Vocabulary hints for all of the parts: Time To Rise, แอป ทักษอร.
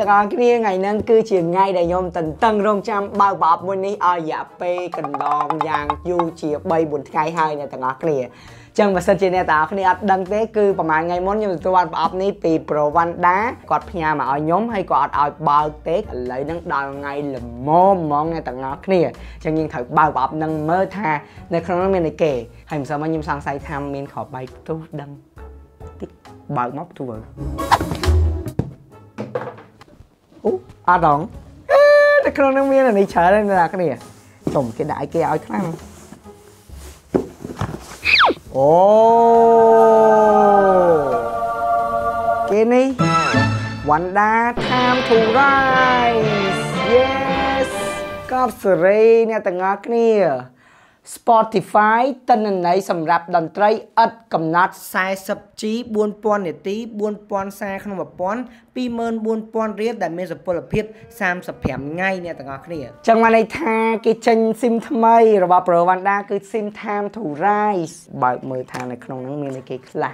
ตะกอนนี่ไงนั่งคือเฉียงไงได้ยมตั้งตั้งรงจำบ่าวบอบวันนี้ออยาไปกันดองยางยูเฉียบใบบุญไงให้เนี่ยตะกอนนี่จังหวัดเชียงใหม่ต่อคนนี้ดังเต้คือประมาณไงม้นยมตะวันบอบนี้ปีโปรวันด้ากอดพญามาเอายมให้กอดเอาบ่าวเต้เลยนั่งดองไงหล่มมอมมองไงตะกอนนี่จังยิงถ่ายบ่าวบอบนั่งเมื่อท่าในครั้งนั้นเป็นไอเก๋ให้ผมสามารถยมสร้างสายทำมีนขอใบตู้ดังติ๊กบ่าวม็อบตัวอาดองแต่คราวนั้นเมียในเฉยเลยนะก็เนี่ยสมกับได้แกเอาครั้งโอ้เกนี่วันดา Time To Rise yes กับสเรย์เนี่ยแต่งานเนี่ย Spotify ตั้งแต่ไหนสำหรับดนตรีอัดกำนัดสายสับจีบวนปอนเนตีบวนปอนสายขนมปอนปีเมินบวนปอนเรียดแต่เมสับปลพิษสามสับแผลง่ายเนี่ยต่างกันเนี่ยจังมาในทางกิจฉันซิมทำไมระบาดประวันได้คือซิม Time To Rise บ่ายมือทางในขนมนังมีในกิจละ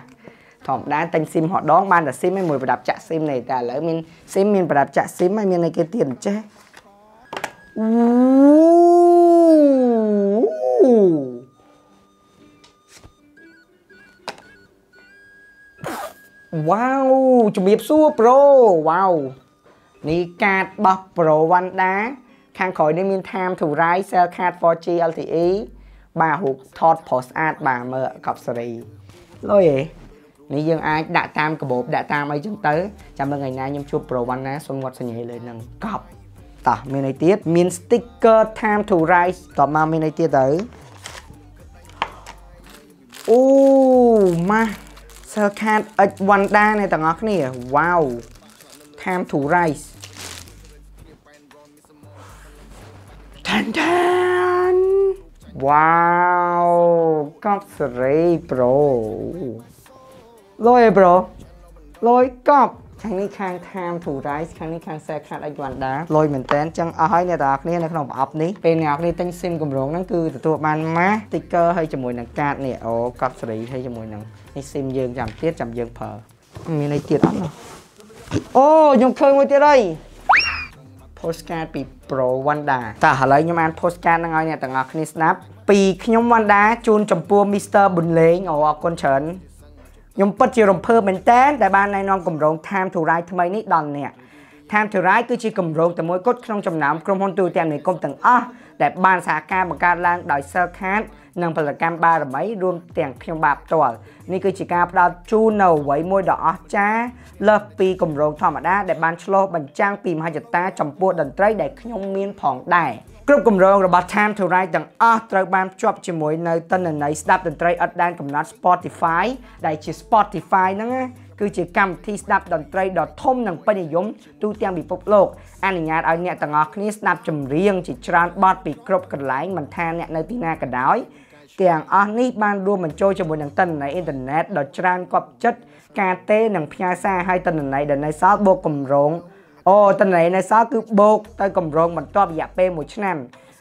ถอมได้แต่ซิมหอดองบ้านแต่ซิมไม่มือประดับจะซิมในแต่แล้วมินซิมมินประดับจะซิมไม่มีในกิจเตียนเจ๊ว้าวจุบีบสู้โปรว้าวนี่การบับโปรวันด้าข้างขอยได้มี Time To Rise เซลคาร์ด 4G LTE บาหุกทอดพอสอาร์ตบาเมอร์กับสรีลอยนี่ยังไอ้ด่าตามกระบบด่าตามไอ้จังเต๋อจำเมื่อไงนะยังชูโปรวันนะสมงดเสน่ห์เลยนั่งกับต่อมีในเตี้ยมีสติ๊กเกอร์ Time To Rise ต่อมามีในเตี้ยเต๋อโอ้มาเซอร์แคดอัดวันด้าในต่างกันนี่ว้าว Time To Rise ทันว้าวก็สเรย์โปรลอยโปรลอยก็ครั้งนี้ครั้ง Time To Rise ครั้งนี้ครั้งเซอร์แคดอัดวันด้าลอยเหมือนแตนจังอ้อยในต่างกันนี่ในขนมอับนี้เป็นงานนี่ตั้งซิมกลมร้องนั่นคือตัวมันมาติ๊กเกอร์ให้จมูกหนังกาดเนี่ยโอ้ก็สเรย์ให้จมูกหนังนี่ซิมยืนจำเตี้ยจำยืนเพอมีในเตี้ยอันเหรอโอ้ยงเคยมาเตี้ยได้โพสการ์ดปีโปรวันดาแต่หลายยมานโพสการ์ดนางเอาเนี่ยต่างกันนี่สนับปีขยมวันดาจูนจำปัวมิสเตอร์บุญเล้งเอาคนเฉินยมปัจจิรมเพอเป็นแตนแต่บ้านนายนอนกลมรงไทม์ทูไรทำไมนี่ดอนเนี่ยไทม์ทูไรคือชีกลมรงแต่มวยกดขนมจำนำกลมฮอนตูแตมในกลมต่างอ้อแต่บ้านสาการบังการล่างดอยเซอร์คัสนางผลิตการบาร์ไม้รวมแต่งเพียงบาปตัวนี่คือจิกาปลาจูนเอาไว้มวยดอกจ้าเลิกปีกลมโรงธรรมดาแต่บ้านชโลบันจ้างปีมหาจัตตาจำปวดดันไตรได้ขยมเมียนผ่องได้กลุ่มกลมโรงระบาด Time To Rise ดังอ้อตระบานจวบจิมวยในต้นในสตับดันไตรอัดด้านกำนัด Spotify ได้ชื่อ Spotify นั่งคือจิกรรมที่สนับดนตรีดอททมหนังปนิยมตูเตียงบีปบโลกอันงานเอาเนี่ยต่างกันนี้สนับจำเรียงจิตรานบอดปีกรบกันหลายมันแทนเนี่ยในที่หน้ากระดอยเตียงอันนี้บ้านรวมมันโจจะบนหนังตันในอินเทอร์เน็ตดอทรานกับจัดกาเต้หนังพิอาซาให้ตันในเดินในซอสโบกกลมร้องโอ้ตันในซอสคือโบกตันกลมร้องมันต้อนอยากเป้หมดชแนม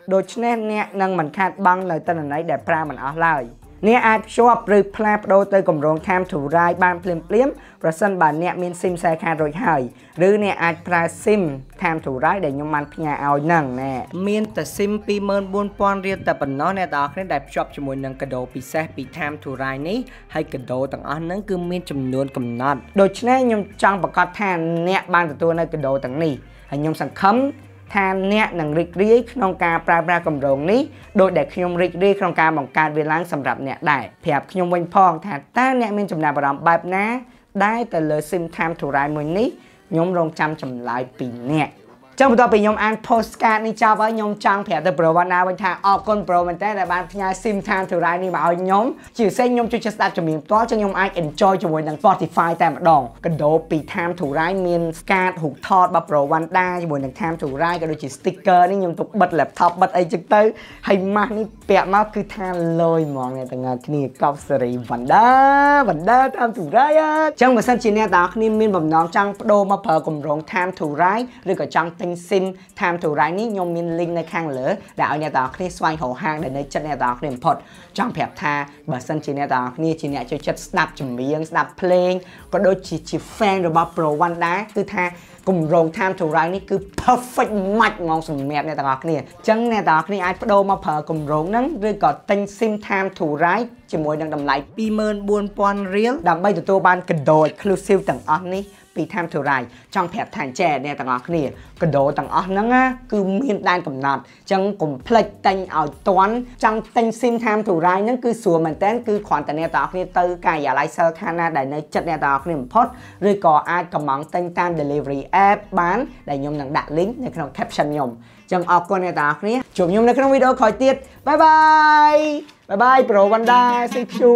โดยชแนมเนี่ยนั่งมันขาดบังในตันในแดดพรามันอลายเนี่ยอาจชอบหรือแพร่โดยเตยกลมรงแคมถูรายบ้านเปลี่ยนเปลี่ยนประสันบานเนี่ยมีซิมแซคาโดยหายหรือเนี่ยอาจปลาซิมแคมถูรายได้ยมันพญาเอาหนังแน่มีแต่ซิมปีเมินบนปอนเรียนแต่ปนน้อยในต่อขึ้นได้ชอบจมูกนังกระโดดปีแซปีแคมถูรายนี้ให้กระโดดต่างอันนั้นคือมีจำนวนกำนัดโดยเฉพาะยมจังประกอบแทนเนี่ยบ้านตัวในกระโดดต่างนี้ให้ยมสังคมแทนเนี่ยหนังริกรีขนมกาปลาปลากลมรงนี้โดยเด็กขยมริกรีขนมกาของการเวล้างสำหรับเนี่ยได้เพียบขยมวันพองแทนต้าเนี่ยมีจำนวนประมาณแบบนะได้แต่เลยซิมทำถูรายมือนี้ยมลงจำหลายปีเนี่ยเจ้าตัวไปยมอ่านโพสการ์ดนี่เจ้าว่ายมจังเพียบแต่ประวัตินาวันทางออกก้นโปรมันแต่แต่บางพญาซิมทำถูรายนี่มาเอายมจิ๋วเส้นยมจุดจะสตาร์จะมีตัวจะยมอ่านเอ็นจอยจะวนดัง Spotify แต่มาดองกระโดดปีทำถูรายมีนการถูกทอดมาโปรวันได้จะวนดังทำถูรายก็โดยจิ๋วสติ๊กเกอร์นี่ยมตกบัดแล็ปท็อปบัดไอจิกเตอร์ให้มากนี่เปียมากคือทางลอยมองในต่างงานที่นี่กับสรีวันด้าทำถูรายจังหวัดสันจิเนียตาคณิมินบ่มน้องจังโดมาเผากลมร้องทำถูรายหรือก็จัง in sim time to rise นี้ยมมีลิงในข้างเหลือดาวเนี่ยต่อคลิกสวายหัวหางได้ในจัดเนี่ยต่อคลิกพอดจังแผลทาเบอร์ซันจีเนี่ยต่อนี่จีเนี่ยจะจัดสนับจุ่มเบียงสนับเพลงก็โดยจีแฟนหรือว่าโปรวันได้คือทากลุ่มโรง time to rise นี่คือ perfect match มองสมเมียบเนี่ยต่อคลิกจังเนี่ยต่อคลิกไอ้โดมาเผอกลุ่มโรงนั้นเรื่องก่อติง sim time to rise จมวยดังดำไหลปีเมินบวนปอนเรียลดังใบตัวบ้านกระโดดคลิปซิลต่างอันนี้ปีทำเท่าไรจังแผลทางแจ่เนี่ยต่างอันนี้กระโดดต่างอันนั่งคือมีด้านกำหนดจังกลุ่มเพลย์เต็งเอาตอนจังเต็งซิมทำเท่าไรนั่นคือส่วนมันเต้นคือขวานแต่เนี่ยต่างอันนี้ตื้อกายอย่าไล่เซอร์คานาได้ในจัดเนี่ยต่างอันนี้พอดหรือก่ออาจกำมังเต็งตามเดลิเวอรี่แอปบ้านได้ยมหนังดักลิงก์ในขนมแคปชั่นยมจังออกคนเนี่ยต่างอันนี้ชมยมในขนมวิดีโอคอยเตี้ยบายบายโปรวันดาซิชู